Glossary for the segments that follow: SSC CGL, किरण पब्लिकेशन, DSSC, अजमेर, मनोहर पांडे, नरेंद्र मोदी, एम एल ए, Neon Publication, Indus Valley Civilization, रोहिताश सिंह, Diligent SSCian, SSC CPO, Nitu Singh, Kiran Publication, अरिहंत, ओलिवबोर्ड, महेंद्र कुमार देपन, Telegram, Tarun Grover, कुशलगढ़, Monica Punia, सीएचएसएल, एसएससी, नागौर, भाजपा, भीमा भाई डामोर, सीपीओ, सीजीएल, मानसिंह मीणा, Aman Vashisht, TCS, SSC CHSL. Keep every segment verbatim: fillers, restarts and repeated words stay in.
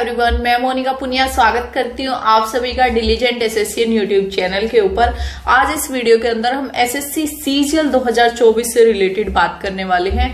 Everyone, मैं मोनिका पुनिया स्वागत करती हूँ आप सभी का डिलीजेंट एसएससी यूट्यूब चैनल के ऊपर। आज इस वीडियो के अंदर हम एसएससी सीजीएल दो हज़ार चौबीस से रिलेटेड बात करने वाले हैं।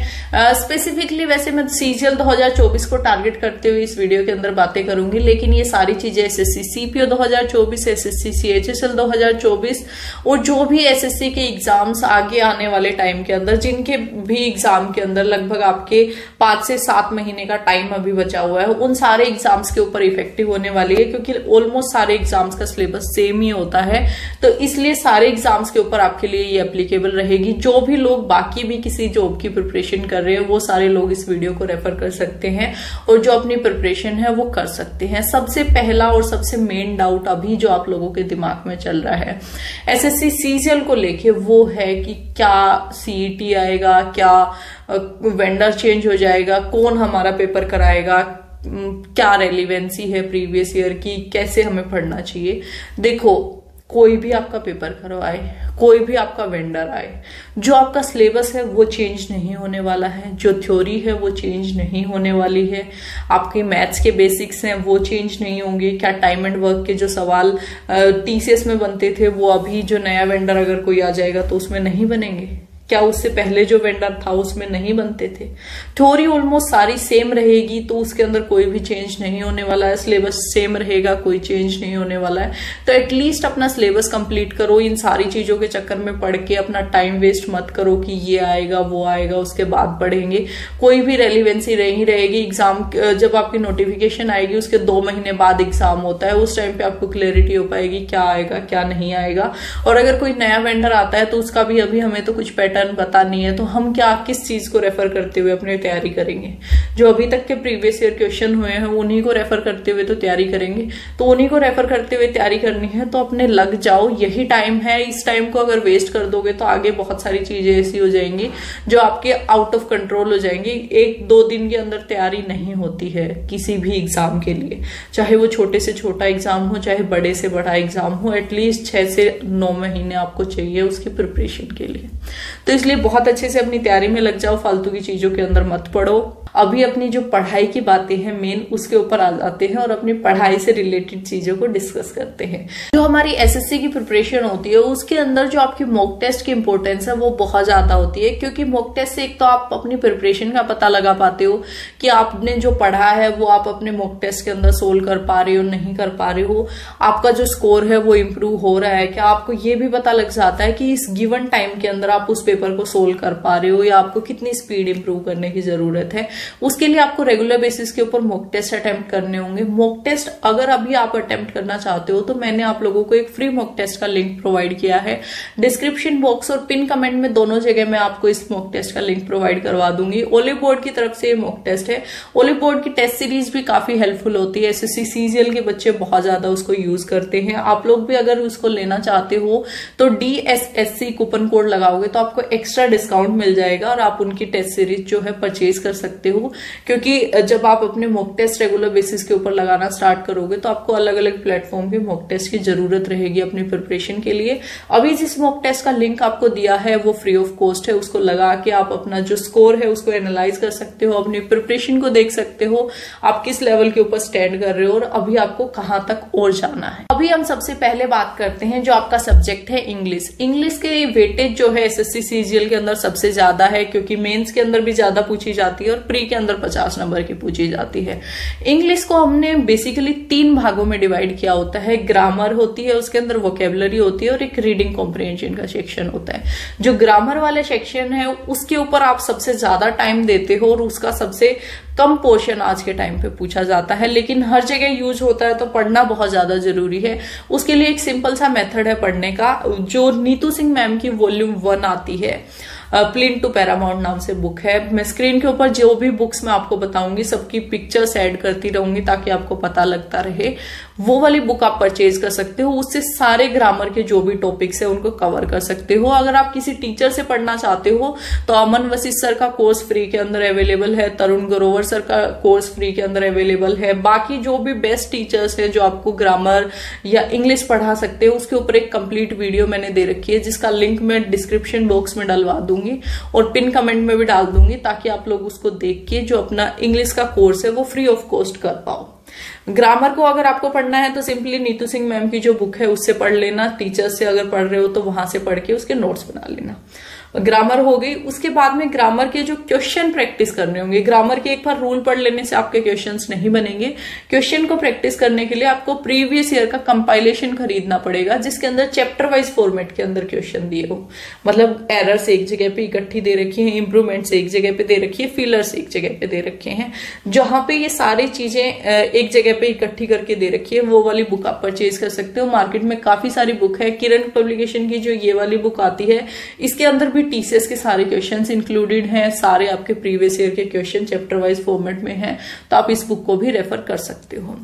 स्पेसिफिकली uh, वैसे मैं सीजीएल दो हज़ार चौबीस को टारगेट करते हुए इस वीडियो के अंदर बातें करूंगी, लेकिन ये सारी चीजें एसएससी सीपीओ दो हज़ार चौबीस, एसएससी सीएचएसएल दो हज़ार चौबीस और जो भी एसएससी के एग्जाम्स आगे आने वाले टाइम के अंदर, जिनके भी एग्जाम के अंदर लगभग आपके पांच से सात महीने का टाइम अभी बचा हुआ है, उन सारे एग्जाम्स के ऊपर इफेक्टिव होने वाली है, क्योंकि ऑलमोस्ट सारे एग्जाम्स का सिलेबस सेम ही होता है। तो इसलिए सारे एग्जाम्स के ऊपर आपके लिए ये एप्लीकेबल रहेगी। जो भी लोग बाकी भी किसी जॉब की प्रिपरेशन कर रहे हैं वो सारे लोग इस वीडियो को रेफर कर सकते हैं और जो अपनी प्रिपरेशन है वो कर सकते हैं। सबसे पहला और सबसे मेन डाउट अभी जो आप लोगों के दिमाग में चल रहा है एसएससी सीजीएल को लेके वो है कि क्या सीईटी आएगा, क्या वेंडर चेंज हो जाएगा, कौन हमारा पेपर कराएगा, क्या रेलिवेंसी है प्रीवियस ईयर की, कैसे हमें पढ़ना चाहिए। देखो, कोई भी आपका पेपर करवाए, कोई भी आपका वेंडर आए, जो आपका सिलेबस है वो चेंज नहीं होने वाला है, जो थ्योरी है वो चेंज नहीं होने वाली है, आपके मैथ्स के बेसिक्स हैं वो चेंज नहीं होंगे। क्या टाइम एंड वर्क के जो सवाल टीसीएस में बनते थे वो अभी जो नया वेंडर अगर कोई आ जाएगा तो उसमें नहीं बनेंगे? क्या उससे पहले जो वेंडर था उसमें नहीं बनते थे? थ्योरी ऑलमोस्ट सारी सेम रहेगी, तो उसके अंदर कोई भी चेंज नहीं होने वाला है। सिलेबस सेम रहेगा, कोई चेंज नहीं होने वाला है। तो एटलीस्ट अपना सिलेबस कंप्लीट करो। इन सारी चीजों के चक्कर में पढ़ के अपना टाइम वेस्ट मत करो कि ये आएगा वो आएगा उसके बाद पढ़ेंगे। कोई भी रेलिवेंसी नहीं रहेगी। एग्जाम जब आपकी नोटिफिकेशन आएगी उसके दो महीने बाद एग्जाम होता है, उस टाइम पे आपको क्लैरिटी हो पाएगी क्या आएगा क्या नहीं आएगा। और अगर कोई नया वेंडर आता है तो उसका भी अभी हमें तो कुछ पता नहीं है, तो हम क्या किस चीज को रेफर करते हुए अपनी तैयारी करेंगे? जो अभी तक के प्रीवियस ईयर क्वेश्चन हुए हैं उन्हीं को रेफर करते हुए तो तैयारी करेंगे। तो उन्हीं को रेफर करते हुए तैयारी करनी है तो अपने लग जाओ, यही टाइम है। इस टाइम को अगर वेस्ट कर दोगे तो आगे बहुत सारी चीजें ऐसी हो जाएंगी जो आपके आउट ऑफ कंट्रोल हो जाएंगी। एक दो दिन के अंदर तैयारी नहीं होती है किसी भी एग्जाम के लिए, चाहे वो छोटे से छोटा एग्जाम हो चाहे बड़े से बड़ा एग्जाम हो। एटलीस्ट छह से नौ महीने आपको चाहिए उसकी प्रिपरेशन के लिए। तो इसलिए बहुत अच्छे से अपनी तैयारी में लग जाओ, फालतू की चीजों के अंदर मत पड़ो। अभी अपनी जो पढ़ाई की बातें हैं मेन उसके ऊपर आ जाते हैं और अपनी पढ़ाई से रिलेटेड चीजों को डिस्कस करते हैं। जो हमारी एसएससी की प्रिपरेशन होती है उसके अंदर जो आपकी मॉक टेस्ट की इंपॉर्टेंस है वो बहुत ज्यादा होती है, क्योंकि मॉक टेस्ट से एक तो आप अपनी प्रिपरेशन का पता लगा पाते हो कि आपने जो पढ़ा है वो आप अपने मॉक टेस्ट के अंदर सोल्व कर पा रहे हो नहीं कर पा रहे हो, आपका जो स्कोर है वो इम्प्रूव हो रहा है क्या। आपको ये भी पता लग जाता है कि इस गिवन टाइम के अंदर आप उस पेपर को सोल्व कर पा रहे हो या आपको कितनी स्पीड इंप्रूव करने की जरूरत है। उसके लिए आपको रेगुलर बेसिस के ऊपर मॉक टेस्ट अटेम्प्ट करने होंगे। मॉक टेस्ट अगर अभी आप अटेम्प्ट करना चाहते हो तो मैंने आप लोगों को एक फ्री मॉक टेस्ट का लिंक प्रोवाइड किया है। डिस्क्रिप्शन बॉक्स और पिन कमेंट में दोनों जगह मैं आपको इस मॉक टेस्ट का लिंक प्रोवाइड करवा दूंगी। ओलिवबोर्ड की तरफ से ये मॉक टेस्ट है। ओलिवबोर्ड की टेस्ट सीरीज भी काफी हेल्पफुल होती है। एसएससी सीजीएल के बच्चे बहुत ज्यादा उसको यूज करते हैं। आप लोग भी अगर उसको लेना चाहते हो तो डीएसएससी कूपन कोड लगाओगे तो आपको एक्स्ट्रा डिस्काउंट मिल जाएगा और आप उनकी टेस्ट सीरीज जो है परचेज कर सकते हो। क्योंकि जब आप अपने मॉक टेस्ट रेगुलर बेसिस के ऊपर लगाना स्टार्ट करोगे तो आपको अलग अलग प्लेटफॉर्म के मॉक टेस्ट की जरूरत रहेगी अपनी प्रिपरेशन के लिए। अभी जिस मॉक टेस्ट का लिंक आपको दिया है वो फ्री ऑफ कॉस्ट है। उसको लगा के आप अपना जो स्कोर है उसको एनालाइज कर सकते हो, अपनी प्रिपरेशन को देख सकते हो, आप किस लेवल के ऊपर स्टैंड कर रहे हो और अभी आपको कहां तक और जाना है। अभी हम सबसे पहले बात करते हैं जो आपका सब्जेक्ट है इंग्लिश। इंग्लिश के वेटेज जो है एसएससी सीजीएल के अंदर सबसे ज्यादा है, क्योंकि मेंस के अंदर भी ज्यादा पूछी जाती है और प्री के अंदर पचास नंबर की पूछी जाती है। इंग्लिश को हमने बेसिकली तीन भागों में डिवाइड किया होता है। ग्रामर होती है, उसके अंदर वोकैबुलरी होती है और एक रीडिंग कॉम्प्रिहेंशन का सेक्शन होता है। जो ग्रामर वाला सेक्शन है उसके ऊपर आप सबसे ज्यादा टाइम देते हो और उसका सबसे कम पोर्शन आज के टाइम पे पूछा जाता है, लेकिन हर जगह यूज होता है तो पढ़ना बहुत ज्यादा जरूरी है। उसके लिए एक सिंपल सा मेथड है पढ़ने का, जो नीतू सिंह मैम की वॉल्यूम वन आती है, प्लिन टू पैरामाउंट नाम से बुक है। मैं स्क्रीन के ऊपर जो भी बुक्स मैं आपको बताऊंगी सबकी पिक्चर्स ऐड करती रहूंगी ताकि आपको पता लगता रहे। वो वाली बुक आप परचेज कर सकते हो, उससे सारे ग्रामर के जो भी टॉपिक्स है उनको कवर कर सकते हो। अगर आप किसी टीचर से पढ़ना चाहते हो तो अमन वशिष्ठ सर का कोर्स फ्री के अंदर अवेलेबल है, तरुण ग्रोवर सर का कोर्स फ्री के अंदर अवेलेबल है। बाकी जो भी बेस्ट टीचर्स है जो आपको ग्रामर या इंग्लिश पढ़ा सकते हैं उसके ऊपर एक कंप्लीट वीडियो मैंने दे रखी है, जिसका लिंक मैं डिस्क्रिप्शन बॉक्स में डलवा दूंगी और पिन कमेंट में भी डाल दूंगी ताकि आप लोग उसको देख के जो अपना इंग्लिश का कोर्स है वो फ्री ऑफ कॉस्ट कर पाओ। ग्रामर को अगर आपको पढ़ना है तो सिंपली नीतू सिंह मैम की जो बुक है उससे पढ़ लेना, टीचर्स से अगर पढ़ रहे हो तो वहां से पढ़ के उसके नोट्स बना लेना। ग्रामर हो गई, उसके बाद में ग्रामर के जो क्वेश्चन प्रैक्टिस करने होंगे, ग्रामर के एक बार रूल पढ़ लेने से आपके क्वेश्चंस नहीं बनेंगे। क्वेश्चन को प्रैक्टिस करने के लिए आपको प्रीवियस ईयर का कंपाइलेशन खरीदना पड़ेगा जिसके अंदर चैप्टर वाइज फॉर्मेट के अंदर क्वेश्चन दिए हो, मतलब एरर्स एक जगह पे इकट्ठी दे रखी है, इंप्रूवमेंट्स एक जगह पे दे रखी है, फिलर्स एक जगह पे दे रखे हैं, जहां पे ये सारी चीजें एक जगह पे इकट्ठी करके दे रखी है। वो वाली बुक आप परचेज कर सकते हो, मार्केट में काफी सारी बुक है। किरण पब्लिकेशन की जो ये वाली बुक आती है इसके अंदर भी टीसीएस के सारे क्वेश्चंस इंक्लूडेड हैं, सारे आपके प्रीवियस ईयर के क्वेश्चन चैप्टर वाइज फॉर्मेट में हैं, तो आप इस बुक को भी रेफर कर सकते हो।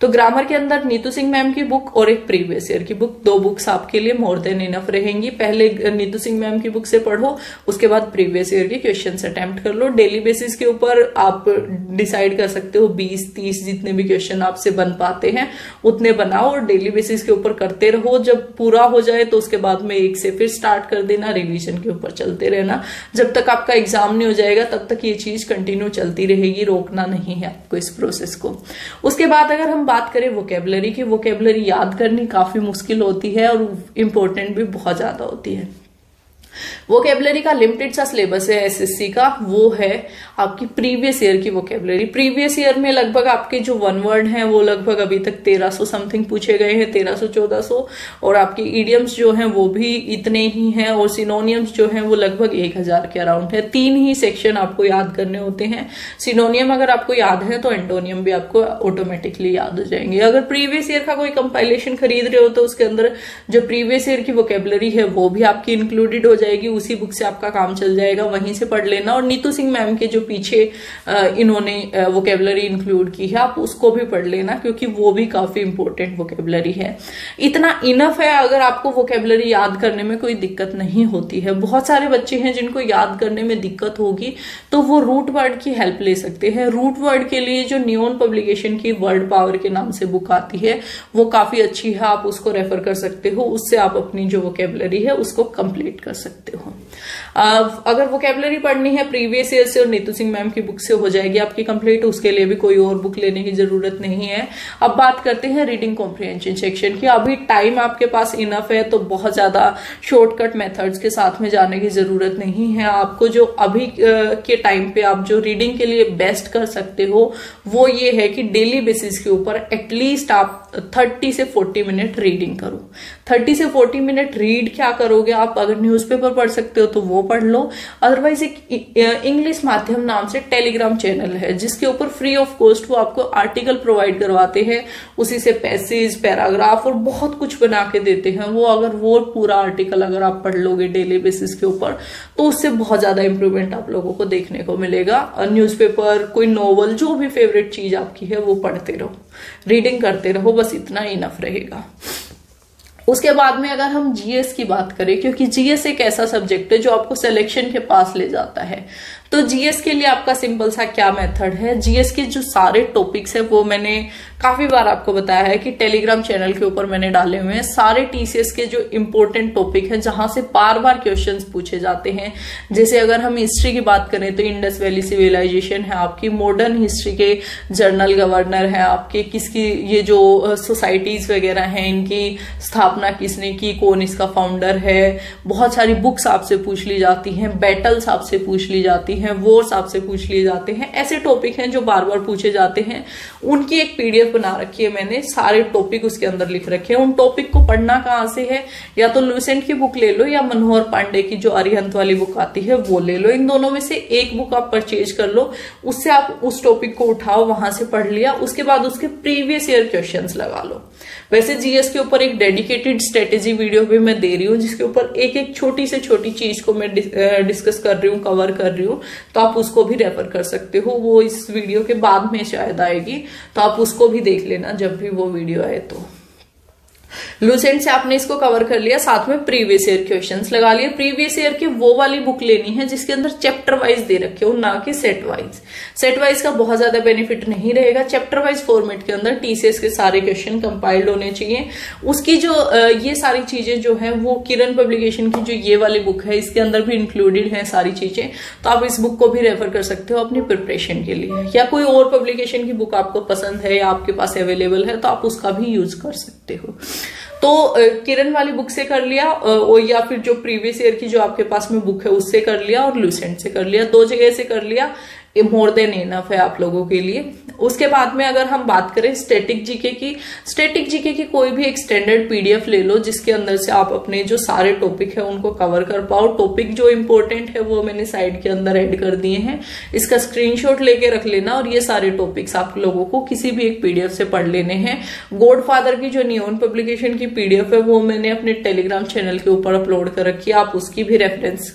तो ग्रामर के अंदर नीतू सिंह मैम की बुक और एक प्रीवियस ईयर की बुक, दो बुक्स आपके लिए मोर देन इनफ रहेंगी। पहले नीतू सिंह मैम की बुक से पढ़ो, उसके बाद प्रीवियस ईयर के क्वेश्चन अटेम्प्ट कर लो। डेली बेसिस के ऊपर आप डिसाइड कर सकते हो, बीस तीस जितने भी क्वेश्चन आपसे बन पाते हैं उतने बनाओ और डेली बेसिस के ऊपर करते रहो। जब पूरा हो जाए तो उसके बाद में एक से फिर स्टार्ट कर देना, रिविजन के ऊपर चलते रहना। जब तक आपका एग्जाम नहीं हो जाएगा तब तक ये चीज कंटिन्यू चलती रहेगी, रोकना नहीं है आपको इस प्रोसेस को। उसके बाद अगर हम बात करें वोकेबलरी की, वोकेबलरी याद करनी काफी मुश्किल होती है और इंपॉर्टेंट भी बहुत ज्यादा होती है। वोकेबलरी का लिमिटेड सा सिलेबस है एसएससी का, वो है आपकी प्रीवियस ईयर की वोकेबलरी। प्रीवियस ईयर में लगभग आपके जो वन वर्ड हैं वो लगभग अभी तक तेरह सौ समथिंग पूछे गए हैं, तेरह सौ चौदह सौ, और आपकी इडियम्स जो हैं वो भी इतने ही हैं और सिनोनियम्स जो हैं वो लगभग एक हज़ार के अराउंड है। तीन ही सेक्शन आपको याद करने होते हैं। सिनोनियम अगर आपको याद है तो एंटोनियम भी आपको ऑटोमेटिकली याद हो जाएंगे। अगर प्रीवियस ईयर का कोई कंपाइलेशन खरीद रहे हो तो उसके अंदर जो प्रीवियस ईयर की वोकेबलरी है वो भी आपकी इंक्लूडेड हो जाएगी, उसी बुक से आपका काम चल जाएगा, वहीं से पढ़ लेना। और नीतू सिंह मैम के जो पीछे इन्होंने वोकेबलरी इंक्लूड की है आप उसको भी पढ़ लेना, क्योंकि वो भी काफी इंपॉर्टेंट वोकेबलरी है। इतना इनफ है, अगर आपको वोकेबलरी याद करने में कोई दिक्कत नहीं होती है। बहुत सारे बच्चे हैं जिनको याद करने में दिक्कत होगी तो वो रूट वर्ड की हेल्प ले सकते हैं। रूट वर्ड के लिए जो नियॉन पब्लिकेशन की वर्ड पावर के नाम से बुक आती है वो काफी अच्छी है, आप उसको रेफर कर सकते हो, उससे आप अपनी जो वोकेबलरी है उसको कंप्लीट कर सकते हो। अगर वोकेबलरी पढ़नी है प्रीवियस ईयर से और नीतू सिंह मैम की बुक से हो जाएगी आपकी कंप्लीट, उसके लिए भी कोई और बुक लेने की जरूरत नहीं है। अब बात करते हैं रीडिंग कॉम्प्रिहेंशन सेक्शन की। अभी टाइम आपके पास इनफ है तो बहुत ज्यादा शॉर्टकट मेथड्स के साथ में जाने की जरूरत नहीं है। आपको जो अभी के टाइम पे आप जो रीडिंग के लिए बेस्ट कर सकते हो वो ये है कि डेली बेसिस के ऊपर एटलीस्ट आप थर्टी से फोर्टी मिनट रीडिंग करो। थर्टी से फोर्टी मिनट रीड क्या करोगे आप, अगर न्यूज़पेपर पढ़ सकते हो तो वो पढ़ लो, अदरवाइज एक इंग्लिश माध्यम नाम से टेलीग्राम चैनल है जिसके ऊपर फ्री ऑफ कॉस्ट वो आपको आर्टिकल प्रोवाइड करवाते हैं, उसी से पैसेज, पैराग्राफ और बहुत कुछ बना के देते हैं। वो अगर वो पूरा आर्टिकल अगर आप पढ़ लोगे डेली बेसिस के ऊपर तो उससे बहुत ज्यादा इंप्रूवमेंट आप लोगों को देखने को मिलेगा। न्यूज़पेपर, कोई नॉवल, जो भी फेवरेट चीज आपकी है वो पढ़ते रहो, रीडिंग करते रहो, बस इतना इनफ रहेगा। उसके बाद में अगर हम जीएस की बात करें, क्योंकि जीएस एक ऐसा सब्जेक्ट है जो आपको सिलेक्शन के पास ले जाता है, तो जीएस के लिए आपका सिंपल सा क्या मेथड है, जीएस के जो सारे टॉपिक्स है वो मैंने काफी बार आपको बताया है कि टेलीग्राम चैनल के ऊपर मैंने डाले हुए हैं। सारे टीसीएस के जो इम्पोर्टेंट टॉपिक है जहां से बार बार क्वेश्चंस पूछे जाते हैं, जैसे अगर हम हिस्ट्री की बात करें तो इंडस वैली सिविलाइजेशन है आपकी, मॉडर्न हिस्ट्री के जनरल गवर्नर है आपके, किसकी ये जो सोसाइटीज वगैरह हैं इनकी स्थापना किसने की, कौन इसका फाउंडर है, बहुत सारी बुक्स आपसे पूछ ली जाती हैं, बैटल्स आपसे पूछ ली जाती हैं, वॉर्स आपसे पूछ लिए जाते हैं। ऐसे टॉपिक हैं जो बार बार पूछे जाते हैं, उनकी एक पीडीएफ बना रखी है मैंने, सारे टॉपिक उसके अंदर लिख रखे हैं। उन टॉपिक को पढ़ना कहाँ से है, या तो लूसेंट की बुक ले लो या मनोहर पांडे की जो अरिहंत वाली बुक आती है वो ले लो। इन दोनों में से एक बुक आप परचेज कर लो, उससे आप उस टॉपिक को उठाओ, वहां से पढ़ लिया, उसके बाद उसके प्रीवियस ईयर क्वेश्चन लगा लो। वैसे जीएस के ऊपर एक डेडिकेटेड स्ट्रेटेजी वीडियो भी मैं दे रही हूँ जिसके ऊपर एक एक छोटी से छोटी चीज को मैं डिस्कस कर रही हूँ, कवर कर रही हूँ, तो आप उसको भी रेफर कर सकते हो। वो इस वीडियो के बाद में शायद आएगी तो आप उसको भी देख लेना जब भी वो वीडियो आए। तो लूसेंट से आपने इसको कवर कर लिया, साथ में प्रीवियस ईयर क्वेश्चंस लगा लिए। प्रीवियस ईयर की वो वाली बुक लेनी है जिसके अंदर चैप्टर वाइज दे रखे हो, ना कि सेट वाइज। सेट वाइज का बहुत ज्यादा बेनिफिट नहीं रहेगा। चैप्टर वाइज फॉर्मेट के अंदर टीसीएस के सारे क्वेश्चन कंपाइल्ड होने चाहिए। उसकी जो ये सारी चीजें जो है वो किरण पब्लिकेशन की जो ये वाली बुक है इसके अंदर भी इंक्लूडेड है सारी चीजें, तो आप इस बुक को भी रेफर कर सकते हो अपनी प्रिपरेशन के लिए। या कोई और पब्लिकेशन की बुक आपको पसंद है या आपके पास अवेलेबल है तो आप उसका भी यूज कर सकते हो। तो किरण वाली बुक से कर लिया, और या फिर जो प्रीवियस ईयर की जो आपके पास में बुक है उससे कर लिया और लूसेंट से कर लिया, दो जगह से कर लिया, मोर देन इनफ है आप लोगों के लिए। उसके बाद में अगर हम बात करें स्टैटिक जीके की, स्टैटिक जीके की कोई भी एक स्टैंडर्ड पीडीएफ ले लो जिसके अंदर से आप अपने जो सारे टॉपिक है उनको कवर कर पाओ। टॉपिक जो इम्पोर्टेंट है वो मैंने साइड के अंदर ऐड कर दिए हैं, इसका स्क्रीनशॉट लेके रख लेना और ये सारे टॉपिक्स आप लोगों को किसी भी एक पीडीएफ से पढ़ लेने हैं। गॉडफादर की जो नियॉन पब्लिकेशन की पीडीएफ है वो मैंने अपने टेलीग्राम चैनल के ऊपर अपलोड कर रखी है, आप उसकी भी रेफरेंस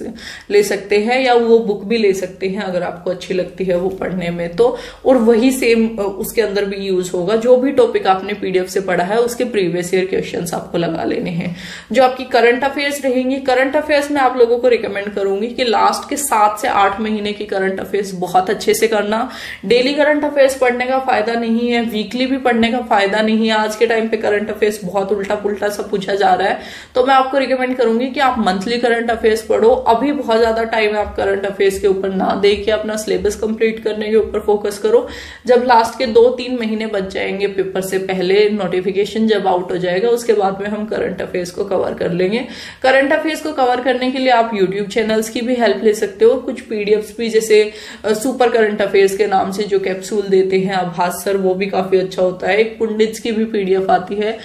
ले सकते हैं या वो बुक भी ले सकते हैं अगर आपको अच्छी लगती है वो पढ़ने में तो। और वही सेम उसके अंदर भी यूज होगा, जो भी टॉपिक आपने पीडीएफ से पढ़ा है उसके प्रीवियस ईयर क्वेश्चंस आपको लगा लेने हैं। जो आपकी करंट अफेयर्स रहेंगी, करंट अफेयर्स में आप लोगों को रिकमेंड करूंगी कि लास्ट के सात से आठ महीने की करंट अफेयर्स बहुत अच्छे से करना। डेली करंट अफेयर्स पढ़ने का फायदा नहीं है, वीकली भी पढ़ने का फायदा नहीं है। आज के टाइम पे करंट अफेयर्स बहुत उल्टा पुल्टा सब पूछा जा रहा है, तो मैं आपको रिकमेंड करूंगी कि आप मंथली करंट अफेयर्स पढ़ो। अभी बहुत ज्यादा टाइम है आप करंट अफेयर्स के ऊपर ना दे के अपना सिलेबस कंप्लीट करने के ऊपर फोकस करो। जब लास्ट के दो तीन महीने बच जाएंगे पेपर से पहले, नोटिफिकेशन जब आउट हो जाएगा उसके बाद में हम करंट अफेयर्स को कवर कर लेंगे। करंट अफेयर्स को कवर करने के लिए आप यूट्यूब चैनल्स की भी हेल्प ले सकते हो। कुछ पीडीएफ्स भी जैसे सुपर करंट अफेयर्स के नाम से जो कैप्सूल देते हैं आभास सर, वो भी काफी अच्छा होता है। एक पुंडित्स की भी पीडीएफ आती है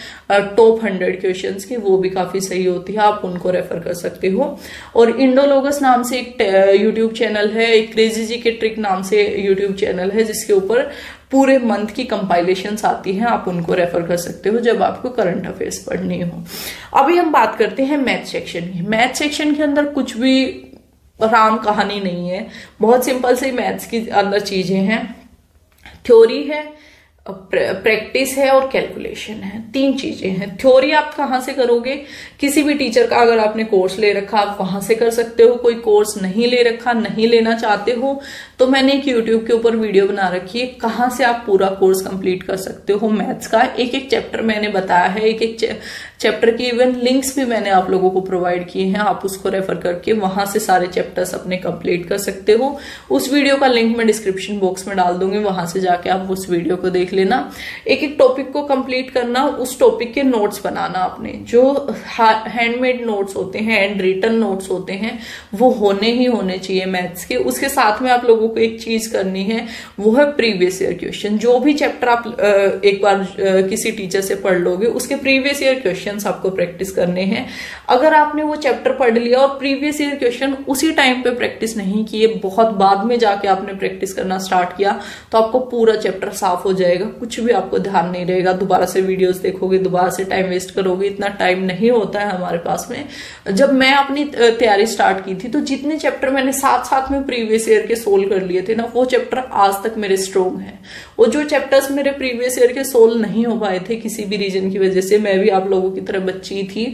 टॉप हंड्रेड क्वेश्चन की, वो भी काफी सही होती है, आप उनको रेफर कर सकते हो। और इंडोलोगस नाम से एक यूट्यूब चैनल है, एक क्रेजी जी के ट्रिक नाम से यूट्यूब चैनल है जिसके ऊपर पूरे मंथ की कंपाइलेशंस आती हैं, आप उनको रेफर कर सकते हो जब आपको करंट अफेयर्स पढ़नी हो। अभी हम बात करते हैं मैथ सेक्शन की। मैथ सेक्शन के अंदर कुछ भी राम कहानी नहीं है, बहुत सिंपल से मैथ्स के अंदर चीजें हैं। थ्योरी है, प्रैक्टिस है और कैलकुलेशन है, तीन चीजें हैं। थ्योरी आप कहाँ से करोगे, किसी भी टीचर का अगर आपने कोर्स ले रखा आप वहां से कर सकते हो। कोई कोर्स नहीं ले रखा, नहीं लेना चाहते हो तो मैंने एक यूट्यूब के ऊपर वीडियो बना रखी है कहाँ से आप पूरा कोर्स कंप्लीट कर सकते हो मैथ्स का। एक एक चैप्टर मैंने बताया है, एक एक चैप्टर की इवन लिंक्स भी मैंने आप लोगों को प्रोवाइड किए हैं, आप उसको रेफर करके वहां से सारे चैप्टर्स अपने कंप्लीट कर सकते हो। उस वीडियो का लिंक मैं डिस्क्रिप्शन बॉक्स में डाल दूंगी, वहां से जाके आप उस वीडियो को देख लेना। एक एक टॉपिक को कंप्लीट करना, उस टॉपिक के नोट्स बनाना आपने, जो हैंडमेड नोट्स होते हैं, हैंड रिटन नोट्स होते हैं, वो होने ही होने चाहिए मैथ्स के। उसके साथ में आप लोगों को एक चीज करनी है, वो है प्रीवियस ईयर क्वेश्चन। जो भी चैप्टर आप एक बार किसी टीचर से पढ़ लोगे उसके प्रीवियस ईयर क्वेश्चंस आपको प्रैक्टिस करने हैं। अगर आपने वो चैप्टर पढ़ लिया और प्रीवियस ईयर क्वेश्चन उसी टाइम पे प्रैक्टिस नहीं किए, बहुत बाद में जाके आपने प्रैक्टिस करना स्टार्ट किया, तो आपको पूरा चैप्टर साफ हो जाएगा, कुछ भी आपको ध्यान नहीं रहेगा। दोबारा से वीडियोस देखोगे, दोबारा से टाइम वेस्ट करोगे, इतना टाइम नहीं होता है हमारे पास में। जब मैं अपनी तैयारी स्टार्ट की थी तो जितने चैप्टर मैंने साथ साथ में प्रीवियस ईयर के सोल्व कर लिए थे ना, वो चैप्टर आज तक मेरे स्ट्रॉन्ग है। और जो चैप्टर्स मेरे प्रीवियस ईयर के सोल्व नहीं हो पाए थे किसी भी रीजन की वजह से, मैं भी आप लोगों की तरह बच्ची थी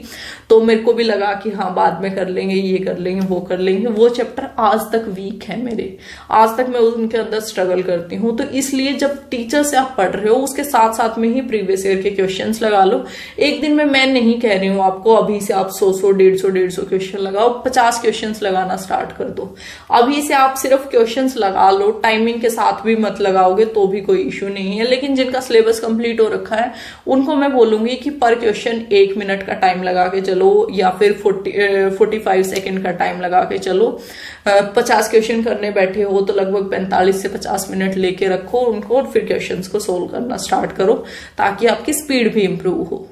तो मेरे को भी लगा कि हाँ बाद में कर लेंगे, ये कर लेंगे, वो कर लेंगे, वो चैप्टर आज तक वीक है मेरे, आज तक मैं उनके अंदर स्ट्रगल करती हूँ। तो इसलिए जब टीचर से आप पढ़ रहे हो उसके साथ साथ में ही प्रीवियस ईयर के क्वेश्चंस लगा लो। एक दिन में मैं नहीं कह रही हूँ आपको अभी से आप सौ सौ डेढ़ सौ डेढ़ सौ क्वेश्चन लगाओ, पचास क्वेश्चंस लगाना स्टार्ट कर दो। अभी से आप सिर्फ क्वेश्चंस लगा लो, टाइमिंग के साथ भी मत लगाओगे तो भी कोई इश्यू नहीं है। लेकिन जिनका सिलेबस कंप्लीट हो रखा है उनको मैं बोलूंगी कि पर क्वेश्चन एक मिनट का टाइम लगा के चलो, या फिर फोर्टी फोर्टी फाइव सेकेंड का टाइम लगा के चलो। पचास क्वेश्चन करने बैठे हो तो लगभग पैंतालीस से पचास मिनट लेके रखो उनको और फिर क्वेश्चंस को सोल्व करना स्टार्ट करो, ताकि आपकी स्पीड भी इंप्रूव हो।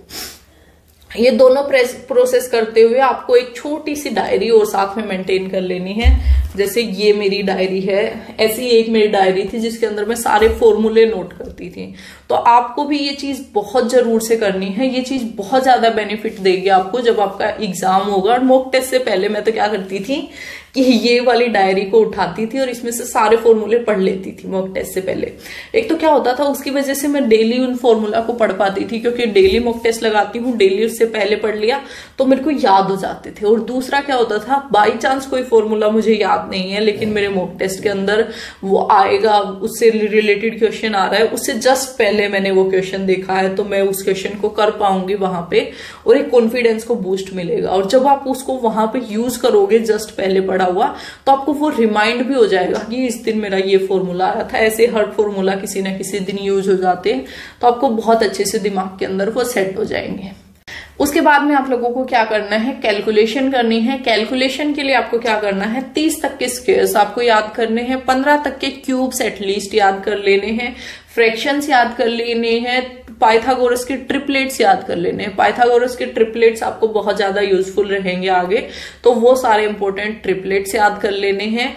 ये दोनों प्रोसेस करते हुए आपको एक छोटी सी डायरी और साथ में मेंटेन कर लेनी है। जैसे ये मेरी डायरी है, ऐसी एक मेरी डायरी थी जिसके अंदर मैं सारे फॉर्मूले नोट करती थी, तो आपको भी ये चीज बहुत जरूर से करनी है। ये चीज बहुत ज्यादा बेनिफिट देगी आपको जब आपका एग्जाम होगा। और मॉक टेस्ट से पहले मैं तो क्या करती थी कि ये वाली डायरी को उठाती थी और इसमें से सारे फॉर्मूले पढ़ लेती थी मॉक टेस्ट से पहले। एक तो क्या होता था उसकी वजह से मैं डेली उन फॉर्मूला को पढ़ पाती थी, क्योंकि डेली मॉक टेस्ट लगाती हूँ, डेली उससे पहले पढ़ लिया तो मेरे को याद हो जाते थे। और दूसरा क्या होता था, बाई चांस कोई फॉर्मूला मुझे याद नहीं है लेकिन मेरे मॉक टेस्ट के अंदर वो आएगा, उससे रिलेटेड क्वेश्चन आ रहा है, उससे जस्ट पहले मैंने वो क्वेश्चन देखा है तो मैं उस क्वेश्चन को कर पाऊंगी वहां पे, और एक कॉन्फिडेंस को बूस्ट मिलेगा। और जब आप उसको वहां पे यूज करोगे जस्ट पहले पढ़ा हुआ, तो आपको वो रिमाइंड भी हो जाएगा कि इस दिन मेरा ये फॉर्मूला आया था। ऐसे हर फॉर्मूला किसी ना किसी दिन यूज हो जाते हैं, तो आपको बहुत अच्छे से दिमाग के अंदर वो सेट हो जाएंगे। उसके बाद में आप लोगों को क्या करना है, कैलकुलेशन करनी है। कैलकुलेशन के लिए आपको क्या करना है, तीस तक के स्क्वायर्स आपको याद करने हैं, पंद्रह तक के क्यूब्स एटलीस्ट याद कर लेने हैं, फ्रैक्शंस याद कर लेने हैं, पाइथागोरस के ट्रिपलेट्स याद कर लेने हैं। पाइथागोरस के ट्रिपलेट्स आपको बहुत ज्यादा यूजफुल रहेंगे आगे, तो वो सारे इंपॉर्टेंट ट्रिपलेट्स याद कर लेने हैं।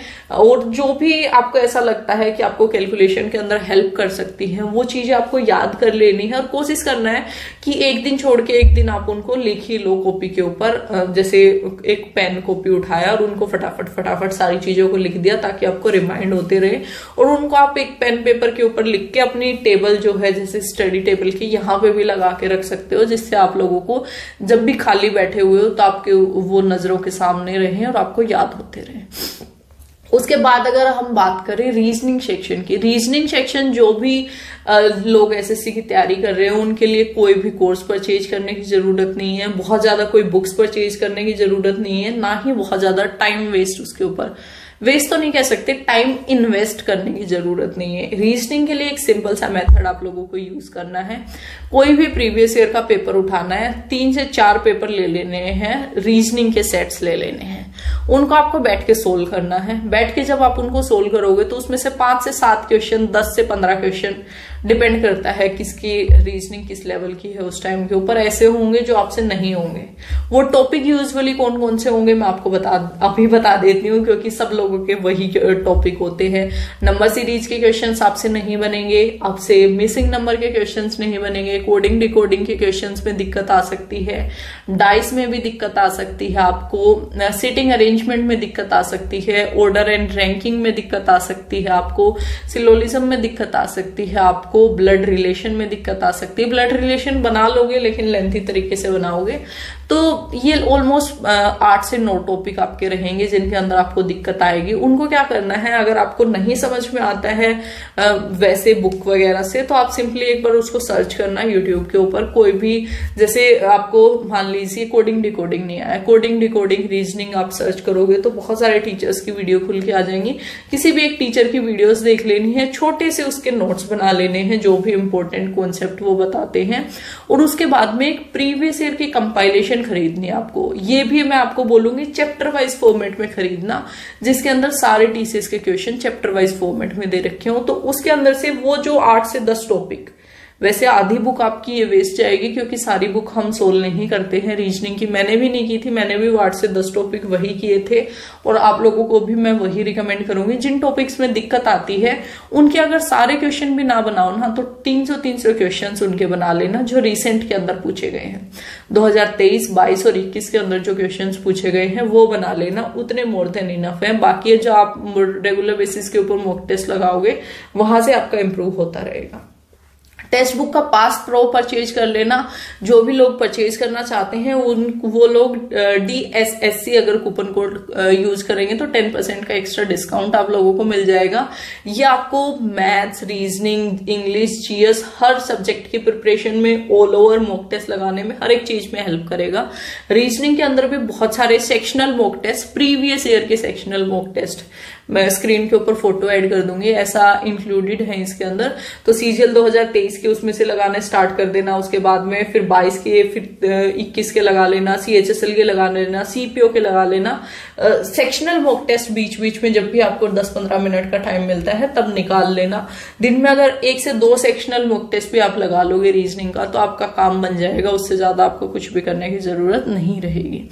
और जो भी आपको ऐसा लगता है कि आपको कैलकुलेशन के अंदर हेल्प कर सकती है वो चीजें आपको याद कर लेनी है, और कोशिश करना है कि एक दिन छोड़ के एक दिन आप उनको लिख ही लो कॉपी के ऊपर। जैसे एक पेन कॉपी उठाया और उनको फटाफट फटाफट सारी चीजों को लिख दिया ताकि आपको रिमाइंड होते रहे, और उनको आप एक पेन पेपर के ऊपर लिख के अपनी टेबल जो है जैसे स्टडी टेबल कि यहाँ पे भी लगा के रख सकते हो, जिससे आप लोगों को जब भी खाली बैठे हुए हो तो आपके वो नजरों के सामने रहें और आपको याद होते रहें। उसके बाद अगर हम बात करें रीजनिंग सेक्शन की, रीजनिंग सेक्शन जो भी आ, लोग एसएससी की तैयारी कर रहे हैं उनके लिए कोई भी कोर्स परचेज करने की जरूरत नहीं है, बहुत ज्यादा कोई बुक्स परचेज करने की जरूरत नहीं है, ना ही बहुत ज्यादा टाइम वेस्ट, उसके ऊपर वेस्ट तो नहीं कह सकते, टाइम इन्वेस्ट करने की जरूरत नहीं है। रीजनिंग के लिए एक सिंपल सा मेथड आप लोगों को यूज करना है, कोई भी प्रीवियस ईयर का पेपर उठाना है, तीन से चार पेपर ले लेने हैं, रीजनिंग के सेट्स ले लेने हैं, उनको आपको बैठ के सोल्व करना है। बैठ के जब आप उनको सोल्व करोगे तो उसमें से पांच से सात क्वेश्चन, दस से पंद्रह क्वेश्चन, डिपेंड करता है किसकी रीजनिंग किस लेवल की है उस टाइम के ऊपर, ऐसे होंगे जो आपसे नहीं होंगे। वो टॉपिक यूजुअली कौन कौन से होंगे मैं आपको बता अभी बता देती हूँ, क्योंकि सब लोगों के वही टॉपिक होते हैं। नंबर सीरीज के क्वेश्चंस आपसे नहीं बनेंगे, आपसे मिसिंग नंबर के क्वेश्चंस नहीं बनेंगे, कोडिंग डिकोडिंग के क्वेश्चंस में दिक्कत आ सकती है, डाइस में भी दिक्कत आ सकती है, आपको सिटिंग अरेंजमेंट में दिक्कत आ सकती है, ऑर्डर एंड रैंकिंग में दिक्कत आ सकती है, आपको सिलोलिज्म में दिक्कत आ सकती है, आप को ब्लड रिलेशन में दिक्कत आ सकती है। ब्लड रिलेशन बना लोगे लेकिन लेंथी तरीके से बनाओगे, तो ये ऑलमोस्ट आठ से नौ टॉपिक आपके रहेंगे जिनके अंदर आपको दिक्कत आएगी। उनको क्या करना है, अगर आपको नहीं समझ में आता है आ, वैसे बुक वगैरह से, तो आप सिंपली एक बार उसको सर्च करना यूट्यूब के ऊपर, कोई भी, जैसे आपको मान लीजिए कोडिंग डिकोडिंग नहीं आया, कोडिंग डिकोडिंग रीजनिंग आप सर्च करोगे तो बहुत सारे टीचर्स की वीडियो खुल के आ जाएंगी, किसी भी एक टीचर की वीडियोज देख लेनी है, छोटे से उसके नोट्स बना लेने हैं, जो भी इंपॉर्टेंट कॉन्सेप्ट वो बताते हैं। और उसके बाद में एक प्रीवियस ईयर की कंपाइलेशन खरीदनी है आपको, ये भी मैं आपको बोलूंगी चैप्टर वाइज फॉर्मेट में खरीदना, जिसके अंदर सारे टीसीएस के क्वेश्चन चैप्टर वाइज फॉर्मेट में दे रखे हो, तो उसके अंदर से वो जो आठ से दस टॉपिक, वैसे आधी बुक आपकी ये वेस्ट जाएगी क्योंकि सारी बुक हम सोल्व नहीं करते हैं। रीजनिंग की मैंने भी नहीं की थी, मैंने भी आठ से दस टॉपिक वही किए थे, और आप लोगों को भी मैं वही रिकमेंड करूंगी। जिन टॉपिक्स में दिक्कत आती है उनके अगर सारे क्वेश्चन भी ना बनाओ ना, तो तीन सौ तीन सौ क्वेश्चन उनके बना लेना जो रिसेंट के अंदर पूछे गए हैं, दो हजार तेईस बाईस और इक्कीस के अंदर जो क्वेश्चन पूछे गए हैं वो बना लेना, उतने मोर देन इनफ है। बाकी जो आप रेगुलर बेसिस के ऊपर मॉक टेस्ट लगाओगे वहां से आपका इम्प्रूव होता रहेगा। टेक्स्ट बुक का पास्ट प्रो परचेज कर लेना, जो भी लोग परचेज करना चाहते हैं उन वो लोग डीएसएससी अगर कूपन कोड यूज करेंगे तो टेन परसेंट का एक्स्ट्रा डिस्काउंट आप लोगों को मिल जाएगा। ये आपको मैथ्स, रीजनिंग, इंग्लिश, जीएस, हर सब्जेक्ट की प्रिपरेशन में, ऑल ओवर मॉक टेस्ट लगाने में, हर एक चीज में हेल्प करेगा। रीजनिंग के अंदर भी बहुत सारे sectional mock test, previous year के सेक्शनल मॉक टेस्ट, मैं स्क्रीन के ऊपर फोटो ऐड कर दूंगी, ऐसा इंक्लूडेड है इसके अंदर। तो सीजीएल दो हजार तेईस के उसमें से लगाने स्टार्ट कर देना, उसके बाद में फिर बाईस के, फिर इक्कीस के लगा लेना, सीएचएसएल के लगा लेना, सीपीओ के लगा लेना। सेक्शनल मॉक टेस्ट बीच बीच में जब भी आपको दस पंद्रह मिनट का टाइम मिलता है तब निकाल लेना। दिन में अगर एक से दो सेक्शनल मॉक टेस्ट भी आप लगा लोगे रीजनिंग का तो आपका काम बन जाएगा, उससे ज्यादा आपको कुछ भी करने की जरूरत नहीं रहेगी।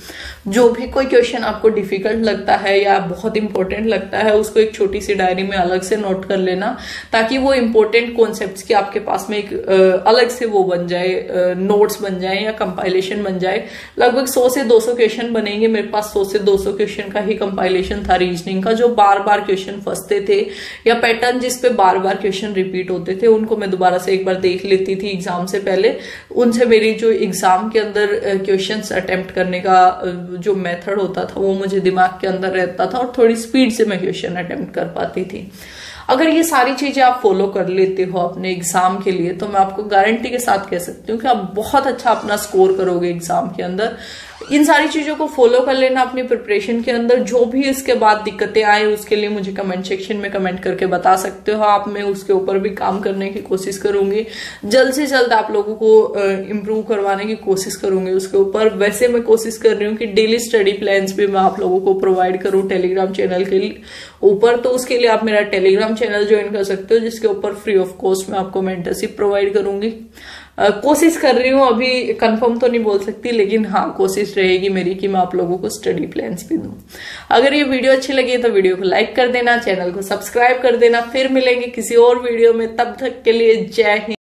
जो भी कोई क्वेश्चन आपको डिफिकल्ट लगता है या बहुत इंपॉर्टेंट लगता है है उसको एक छोटी सी डायरी में अलग से नोट कर लेना, ताकि वो इम्पोर्टेंट कॉन्सेप्ट्स की आपके पास में एक अलग से वो बन जाए, नोट्स बन जाए या कंपाइलेशन बन जाए। लगभग सौ से दो सौ क्वेश्चन बनेंगे, मेरे पास सौ से दो सौ क्वेश्चन का ही कंपाइलेशन था रीजनिंग का, जो बार बार क्वेश्चन फंसते थे या पैटर्न जिसपे बार बार क्वेश्चन रिपीट होते थे उनको मैं दोबारा से एक बार देख लेती थी एग्जाम से पहले। उनसे मेरी जो एग्जाम के अंदर क्वेश्चंस अटेम्प्ट करने का जो मेथड होता था वो मुझे दिमाग के अंदर रहता था और थोड़ी स्पीड से मैं क्वेश्चन अटेम्प्ट कर पाती थी। अगर ये सारी चीजें आप फॉलो कर लेते हो अपने एग्जाम के लिए, तो मैं आपको गारंटी के साथ कह सकती हूँ कि आप बहुत अच्छा अपना स्कोर करोगे एग्जाम के अंदर। इन सारी चीजों को फॉलो कर लेना अपनी प्रिपरेशन के अंदर। जो भी इसके बाद दिक्कतें आए उसके लिए मुझे कमेंट सेक्शन में कमेंट करके बता सकते हो आप, मैं उसके ऊपर भी काम करने की कोशिश करूंगी, जल्द से जल्द आप लोगों को इम्प्रूव करवाने की कोशिश करूंगी उसके ऊपर। वैसे मैं कोशिश कर रही हूँ कि डेली स्टडी प्लान्स भी मैं आप लोगों को प्रोवाइड करूँ टेलीग्राम चैनल के ऊपर, तो उसके लिए आप मेरा टेलीग्राम चैनल ज्वाइन कर सकते हो जिसके ऊपर फ्री ऑफ कॉस्ट मैं आपको मेंटरशिप प्रोवाइड करूंगी। Uh, कोशिश कर रही हूँ, अभी कंफर्म तो नहीं बोल सकती, लेकिन हाँ कोशिश रहेगी मेरी कि मैं आप लोगों को स्टडी प्लान्स भी दूँ। अगर ये वीडियो अच्छी लगी तो वीडियो को लाइक कर देना, चैनल को सब्सक्राइब कर देना। फिर मिलेंगे किसी और वीडियो में, तब तक के लिए जय हिंद।